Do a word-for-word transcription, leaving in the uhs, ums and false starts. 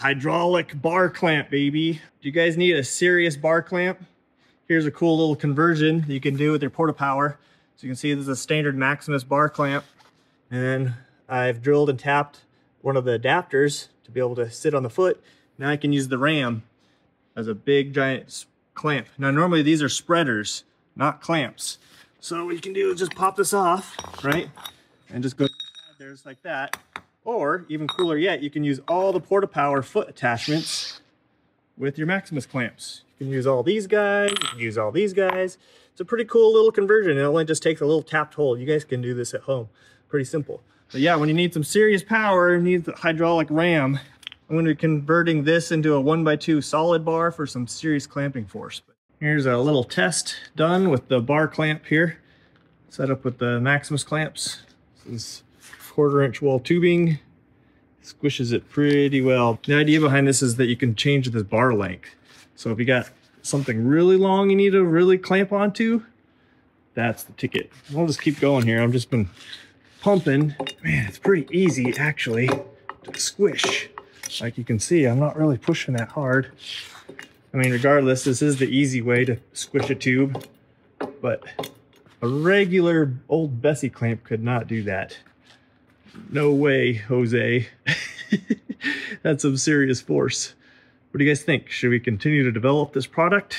Hydraulic bar clamp, baby. Do you guys need a serious bar clamp? Here's a cool little conversion that you can do with your porta-power. So you can see this is a standard Maximus bar clamp. And then I've drilled and tapped one of the adapters to be able to sit on the foot. Now I can use the ram as a big giant clamp. Now normally these are spreaders, not clamps. So what you can do is just pop this off, right? And just go there just like that. Or, even cooler yet, you can use all the porta-power foot attachments with your Maximus clamps. You can use all these guys, you can use all these guys. It's a pretty cool little conversion. It only just takes a little tapped hole. You guys can do this at home. Pretty simple. But yeah, when you need some serious power, you need the hydraulic ram. I'm going to be converting this into a one by two solid bar for some serious clamping force. Here's a little test done with the bar clamp here. Set up with the Maximus clamps. This is quarter inch wall tubing, squishes it pretty well. The idea behind this is that you can change this bar length. So if you got something really long you need to really clamp onto, that's the ticket. We'll just keep going here. I've just been pumping. Man, it's pretty easy actually to squish. Like you can see, I'm not really pushing that hard. I mean, regardless, this is the easy way to squish a tube, but a regular old Bessie clamp could not do that. No way, Jose. That's some serious force. What do you guys think? Should we continue to develop this product?